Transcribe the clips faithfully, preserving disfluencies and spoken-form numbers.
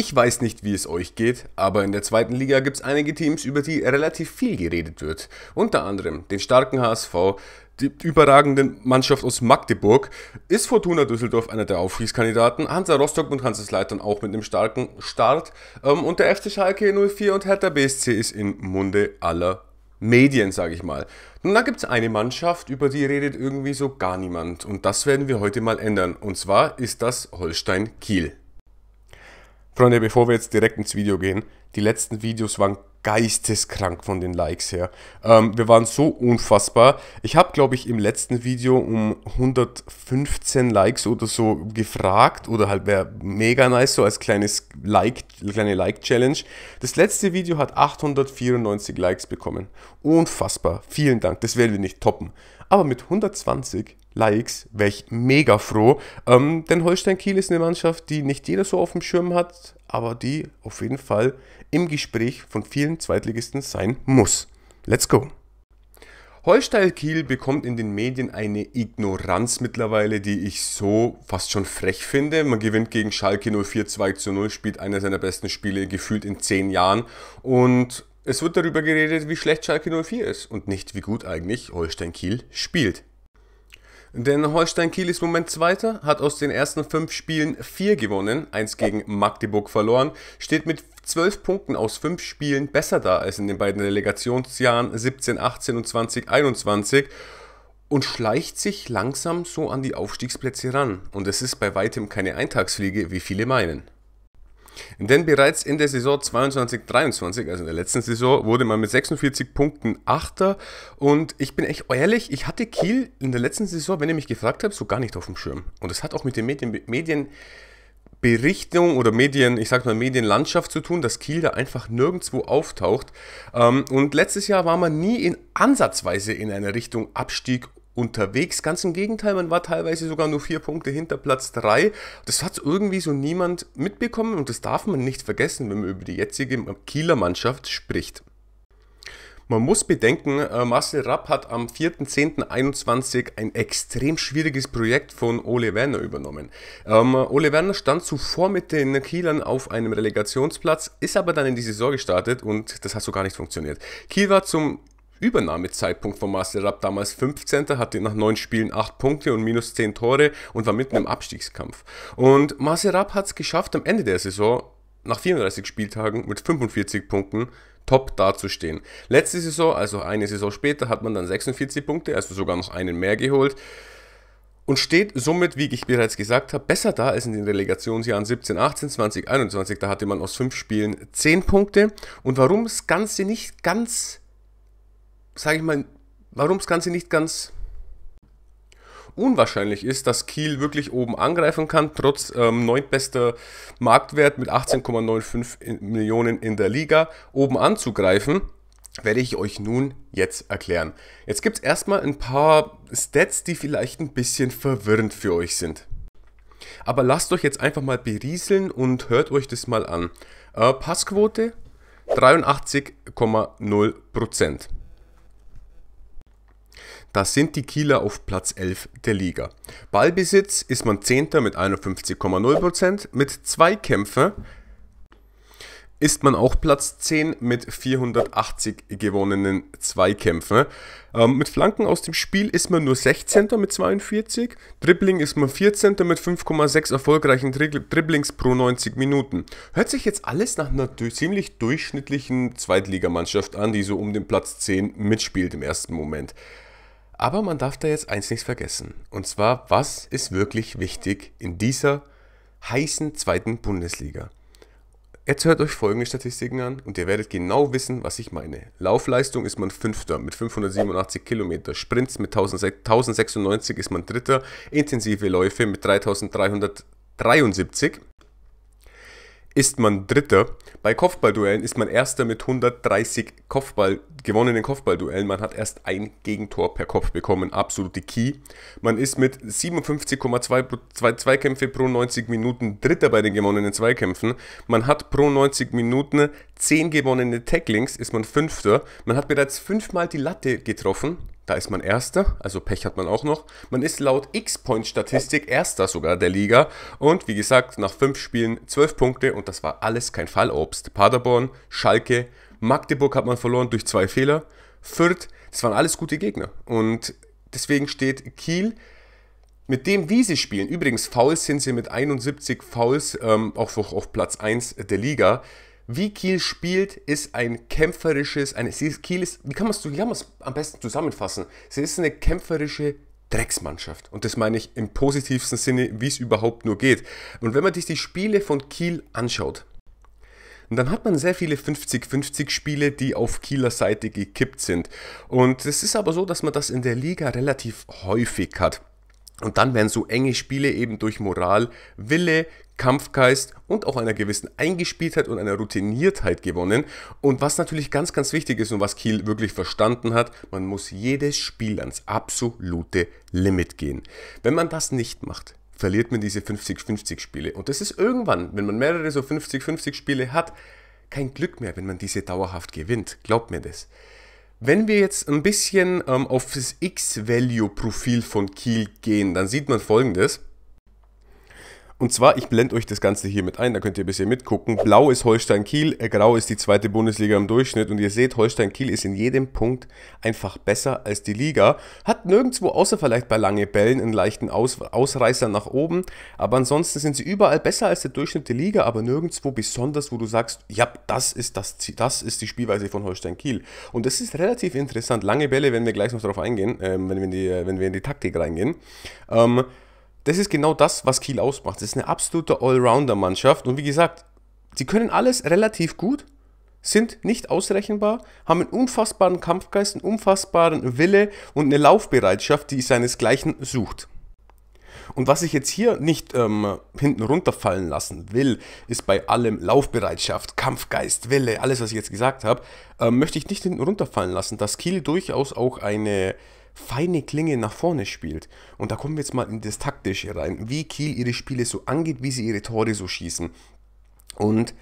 Ich weiß nicht, wie es euch geht, aber in der zweiten Liga gibt es einige Teams, über die relativ viel geredet wird. Unter anderem den starken H S V, die überragende Mannschaft aus Magdeburg, ist Fortuna Düsseldorf einer der Aufstiegskandidaten, Hansa Rostock und Hansa Lautern auch mit einem starken Start ähm, und der F C Schalke null vier und Hertha B S C ist im Munde aller Medien, sage ich mal. Nun, da gibt es eine Mannschaft, über die redet irgendwie so gar niemand und das werden wir heute mal ändern und zwar ist das Holstein Kiel. Freunde, bevor wir jetzt direkt ins Video gehen, die letzten Videos waren geisteskrank von den Likes her. Ähm, wir waren so unfassbar. Ich habe, glaube ich, im letzten Video um hundertfünfzehn Likes oder so gefragt oder halt wäre mega nice, so als kleines Like, kleine Like-Challenge. Das letzte Video hat achthundertvierundneunzig Likes bekommen. Unfassbar. Vielen Dank. Das werden wir nicht toppen. Aber mit hundertzwanzig Likes wäre ich mega froh, ähm, denn Holstein Kiel ist eine Mannschaft, die nicht jeder so auf dem Schirm hat, aber die auf jeden Fall im Gespräch von vielen Zweitligisten sein muss. Let's go! Holstein Kiel bekommt in den Medien eine Ignoranz mittlerweile, die ich so fast schon frech finde. Man gewinnt gegen Schalke null vier zwei zu null, spielt einer seiner besten Spiele gefühlt in zehn Jahren und es wird darüber geredet, wie schlecht Schalke null vier ist und nicht wie gut eigentlich Holstein Kiel spielt. Denn Holstein Kiel ist im Moment Zweiter, hat aus den ersten fünf Spielen vier gewonnen, eins gegen Magdeburg verloren, steht mit zwölf Punkten aus fünf Spielen besser da als in den beiden Relegationsjahren siebzehn achtzehn und zwanzig einundzwanzig und schleicht sich langsam so an die Aufstiegsplätze ran. Und es ist bei weitem keine Eintagsfliege, wie viele meinen. Denn bereits in der Saison zweiundzwanzig dreiundzwanzig, also in der letzten Saison, wurde man mit sechsundvierzig Punkten Achter und ich bin echt ehrlich, ich hatte Kiel in der letzten Saison, wenn ihr mich gefragt habt, so gar nicht auf dem Schirm. Und das hat auch mit den Medien, Medienberichtung oder Medien, ich sag mal Medienlandschaft zu tun, dass Kiel da einfach nirgendwo auftaucht. Und letztes Jahr war man nie in ansatzweise in einer Richtung Abstieg unterwegs. Ganz im Gegenteil, man war teilweise sogar nur vier Punkte hinter Platz drei. Das hat irgendwie so niemand mitbekommen und das darf man nicht vergessen, wenn man über die jetzige Kieler Mannschaft spricht. Man muss bedenken, Marcel Rapp hat am vierten zehnten einundzwanzig ein extrem schwieriges Projekt von Ole Werner übernommen. Ähm, Ole Werner stand zuvor mit den Kielern auf einem Relegationsplatz, ist aber dann in die Saison gestartet und das hat so gar nicht funktioniert. Kiel war zum Übernahmezeitpunkt von Marcel Rapp damals fünfzehnter, hatte nach neun Spielen acht Punkte und minus zehn Tore und war mitten im Abstiegskampf. Und Marcel Rapp hat es geschafft, am Ende der Saison nach vierunddreißig Spieltagen mit fünfundvierzig Punkten top dazustehen. Letzte Saison, also eine Saison später, hat man dann sechsundvierzig Punkte, also sogar noch einen mehr geholt. Und steht somit, wie ich bereits gesagt habe, besser da als in den Relegationsjahren siebzehn achtzehn, zwanzig einundzwanzig. Da hatte man aus fünf Spielen zehn Punkte. Und warum das Ganze nicht ganz... Sage ich mal, warum das Ganze nicht ganz unwahrscheinlich ist, dass Kiel wirklich oben angreifen kann, trotz ähm, neuntbester Marktwert mit achtzehn Komma fünfundneunzig Millionen in der Liga oben anzugreifen, werde ich euch nun jetzt erklären. Jetzt gibt es erstmal ein paar Stats, die vielleicht ein bisschen verwirrend für euch sind. Aber lasst euch jetzt einfach mal berieseln und hört euch das mal an. Äh, Passquote dreiundachtzig Komma null Prozent. Da sind die Kieler auf Platz elf der Liga. Ballbesitz ist man zehnter mit einundfünfzig Komma null Prozent. Mit Zweikämpfen ist man auch Platz zehn mit vierhundertachtzig gewonnenen Zweikämpfen. Ähm, mit Flanken aus dem Spiel ist man nur sechzehnter mit zweiundvierzig. Dribbling ist man vierzehnter mit fünf Komma sechs erfolgreichen Dribblings pro neunzig Minuten. Hört sich jetzt alles nach einer ziemlich durchschnittlichen Zweitligamannschaft an, die so um den Platz zehn mitspielt im ersten Moment. Aber man darf da jetzt eins nicht vergessen, und zwar, was ist wirklich wichtig in dieser heißen zweiten Bundesliga? Jetzt hört euch folgende Statistiken an und ihr werdet genau wissen, was ich meine. Laufleistung ist man Fünfter mit fünfhundertsiebenundachtzig Kilometer, Sprints mit tausendsechsundneunzig ist man Dritter, intensive Läufe mit dreitausenddreihundertdreiundsiebzig ist man Dritter. Bei Kopfballduellen ist man Erster mit hundertdreißig Kopfball, gewonnenen Kopfballduellen. Man hat erst ein Gegentor per Kopf bekommen, absolute Key. Man ist mit siebenundfünfzig Komma zwei Zweikämpfe pro neunzig Minuten Dritter bei den gewonnenen Zweikämpfen. Man hat pro neunzig Minuten zehn gewonnene Tacklings, ist man Fünfter. Man hat bereits fünfmal die Latte getroffen. Da ist man Erster, also Pech hat man auch noch. Man ist laut X-Point-Statistik Erster sogar der Liga. Und wie gesagt, nach fünf Spielen zwölf Punkte und das war alles kein Fallobst. Paderborn, Schalke, Magdeburg hat man verloren durch zwei Fehler. Fürth, das waren alles gute Gegner. Und deswegen steht Kiel, mit dem wie sie spielen, übrigens Fouls sind sie mit einundsiebzig Fouls ähm, auf, auf Platz eins der Liga. Wie Kiel spielt, ist ein kämpferisches, eine, Kiel ist, wie kann man es am besten zusammenfassen? Sie ist eine kämpferische Drecksmannschaft. Und das meine ich im positivsten Sinne, wie es überhaupt nur geht. Und wenn man sich die Spiele von Kiel anschaut, dann hat man sehr viele fünfzig fünfzig Spiele, die auf Kieler Seite gekippt sind. Und es ist aber so, dass man das in der Liga relativ häufig hat. Und dann werden so enge Spiele eben durch Moral, Wille, Kampfgeist und auch einer gewissen Eingespieltheit und einer Routiniertheit gewonnen. Und was natürlich ganz, ganz wichtig ist und was Kiel wirklich verstanden hat, man muss jedes Spiel ans absolute Limit gehen. Wenn man das nicht macht, verliert man diese fünfzig fünfzig Spiele. Und das ist irgendwann, wenn man mehrere so fünfzig fünfzig Spiele hat, kein Glück mehr, wenn man diese dauerhaft gewinnt. Glaubt mir das. Wenn wir jetzt ein bisschen ähm, auf das X-Value-Profil von Kiel gehen, dann sieht man Folgendes. Und zwar, ich blende euch das Ganze hier mit ein, da könnt ihr ein bisschen mitgucken. Blau ist Holstein Kiel, grau ist die zweite Bundesliga im Durchschnitt. Und ihr seht, Holstein Kiel ist in jedem Punkt einfach besser als die Liga. Hat nirgendwo, außer vielleicht bei lange Bällen, einen leichten Aus Ausreißer nach oben. Aber ansonsten sind sie überall besser als der Durchschnitt der Liga, aber nirgendwo besonders, wo du sagst, ja, das ist, das, das ist die Spielweise von Holstein Kiel. Und das ist relativ interessant. Lange Bälle, wenn wir gleich noch drauf eingehen, äh, wenn, wir in die, wenn wir in die Taktik reingehen. Ähm, Das ist genau das, was Kiel ausmacht. Das ist eine absolute Allrounder-Mannschaft. Und wie gesagt, sie können alles relativ gut, sind nicht ausrechenbar, haben einen unfassbaren Kampfgeist, einen unfassbaren Wille und eine Laufbereitschaft, die seinesgleichen sucht. Und was ich jetzt hier nicht ähm, hinten runterfallen lassen will, ist bei allem Laufbereitschaft, Kampfgeist, Wille, alles, was ich jetzt gesagt habe, äh, möchte ich nicht hinten runterfallen lassen, dass Kiel durchaus auch eine feine Klinge nach vorne spielt. Und da kommen wir jetzt mal in das Taktische rein, wie Kiel ihre Spiele so angeht, wie sie ihre Tore so schießen. Und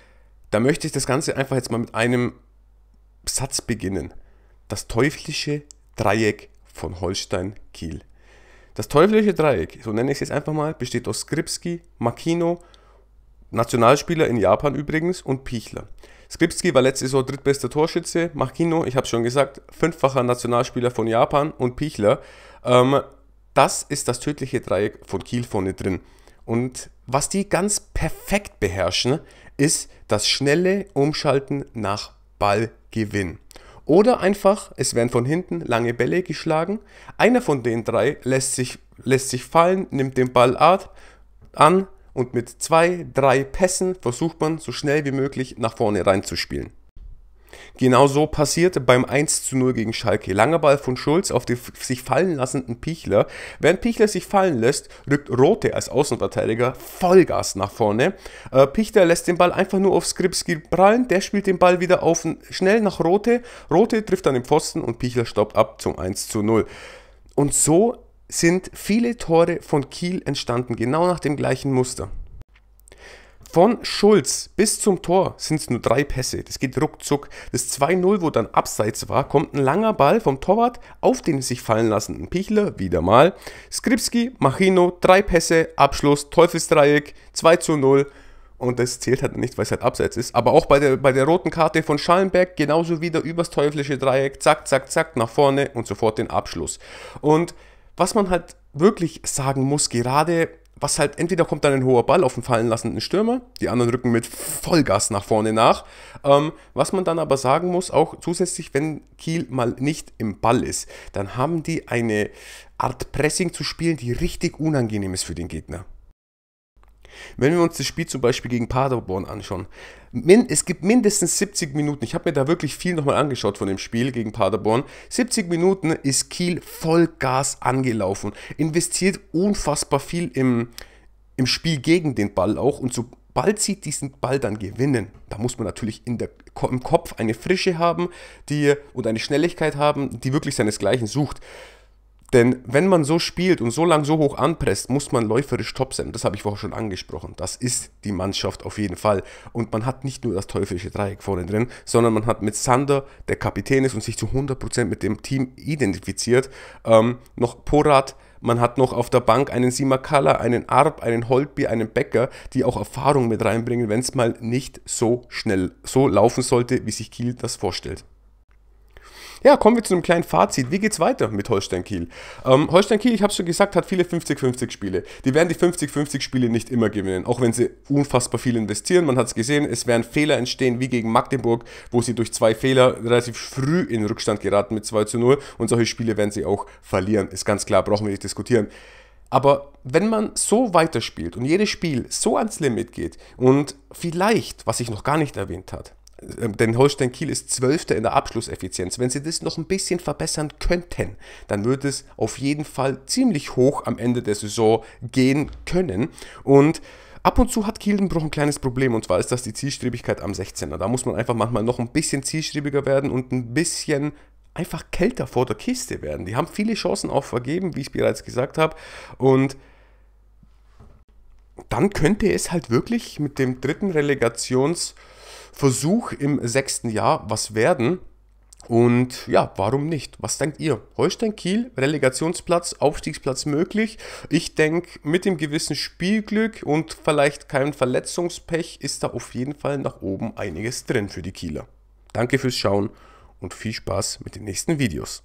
da möchte ich das Ganze einfach jetzt mal mit einem Satz beginnen. Das teuflische Dreieck von Holstein Kiel. Das teuflische Dreieck, so nenne ich es jetzt einfach mal, besteht aus Skrzybski, Makino, Nationalspieler in Japan übrigens, und Pichler. Skrzybski war letzte Saison drittbester Torschütze, Makino, ich habe schon gesagt, fünffacher Nationalspieler von Japan, und Pichler. Ähm, das ist das tödliche Dreieck von Kiel vorne drin. Und was die ganz perfekt beherrschen, ist das schnelle Umschalten nach Ballgewinn. Oder einfach, es werden von hinten lange Bälle geschlagen. Einer von den drei lässt sich, lässt sich fallen, nimmt den Ball an, und mit zwei, drei Pässen versucht man, so schnell wie möglich nach vorne reinzuspielen. Genauso passierte beim eins zu null gegen Schalke. Langer Ball von Schulz auf den sich fallen lassenden Pichler. Während Pichler sich fallen lässt, rückt Rothe als Außenverteidiger Vollgas nach vorne. Äh, Pichler lässt den Ball einfach nur auf Skrzybski prallen. Der spielt den Ball wieder auf schnell nach Rothe. Rothe trifft dann den Pfosten und Pichler stoppt ab zum eins zu null. Und so sind viele Tore von Kiel entstanden, genau nach dem gleichen Muster. Von Schulz bis zum Tor sind es nur drei Pässe, das geht ruckzuck. Das zwei null, wo dann abseits war, kommt ein langer Ball vom Torwart auf den sich fallen lassenden Pichler, wieder mal. Skrzybski, Machino, drei Pässe, Abschluss, Teufelsdreieck, zwei zu null. Und das zählt halt nicht, weil es halt abseits ist. Aber auch bei der, bei der roten Karte von Schallenberg genauso wieder übers teuflische Dreieck, zack, zack, zack, nach vorne und sofort den Abschluss. Und was man halt wirklich sagen muss, gerade, was halt entweder kommt dann ein hoher Ball auf den fallen lassenden Stürmer, die anderen rücken mit Vollgas nach vorne nach. Ähm, was man dann aber sagen muss, auch zusätzlich, wenn Kiel mal nicht im Ball ist, dann haben die eine Art Pressing zu spielen, die richtig unangenehm ist für den Gegner. Wenn wir uns das Spiel zum Beispiel gegen Paderborn anschauen, es gibt mindestens siebzig Minuten, ich habe mir da wirklich viel nochmal angeschaut von dem Spiel gegen Paderborn, siebzig Minuten ist Kiel Vollgas angelaufen, investiert unfassbar viel im, im Spiel gegen den Ball auch, und sobald sie diesen Ball dann gewinnen, da muss man natürlich in der, im Kopf eine Frische haben die, und eine Schnelligkeit haben, die wirklich seinesgleichen sucht. Denn wenn man so spielt und so lang so hoch anpresst, muss man läuferisch top sein. Das habe ich vorher schon angesprochen. Das ist die Mannschaft auf jeden Fall. Und man hat nicht nur das teuflische Dreieck vorne drin, sondern man hat mit Sander, der Kapitän ist und sich zu hundert Prozent mit dem Team identifiziert, ähm, noch Porat. Man hat noch auf der Bank einen Simakala, einen Arp, einen Holtby, einen Becker, die auch Erfahrung mit reinbringen, wenn es mal nicht so schnell so laufen sollte, wie sich Kiel das vorstellt. Ja, kommen wir zu einem kleinen Fazit. Wie geht's weiter mit Holstein Kiel? Ähm, Holstein Kiel, ich habe es schon gesagt, hat viele fünfzig fünfzig Spiele. Die werden die fünfzig fünfzig Spiele nicht immer gewinnen, auch wenn sie unfassbar viel investieren. Man hat es gesehen, es werden Fehler entstehen, wie gegen Magdeburg, wo sie durch zwei Fehler relativ früh in den Rückstand geraten mit zwei zu null. Und solche Spiele werden sie auch verlieren. Ist ganz klar, brauchen wir nicht diskutieren. Aber wenn man so weiterspielt und jedes Spiel so ans Limit geht und vielleicht, was ich noch gar nicht erwähnt habe, denn Holstein Kiel ist Zwölfter in der Abschlusseffizienz. Wenn sie das noch ein bisschen verbessern könnten, dann würde es auf jeden Fall ziemlich hoch am Ende der Saison gehen können. Und ab und zu hat Kielenbruch ein kleines Problem, und zwar ist das die Zielstrebigkeit am sechzehner. Da muss man einfach manchmal noch ein bisschen zielstrebiger werden und ein bisschen einfach kälter vor der Kiste werden. Die haben viele Chancen auch vergeben, wie ich bereits gesagt habe. Und dann könnte es halt wirklich mit dem dritten Relegations- Versuch im sechsten Jahr was werden, und ja, warum nicht? Was denkt ihr? Holstein Kiel, Relegationsplatz, Aufstiegsplatz möglich? Ich denke, mit dem gewissen Spielglück und vielleicht keinem Verletzungspech ist da auf jeden Fall nach oben einiges drin für die Kieler. Danke fürs Schauen und viel Spaß mit den nächsten Videos.